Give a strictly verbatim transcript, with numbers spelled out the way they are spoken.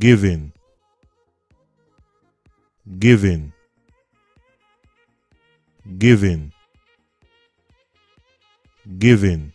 giving, giving, giving, giving.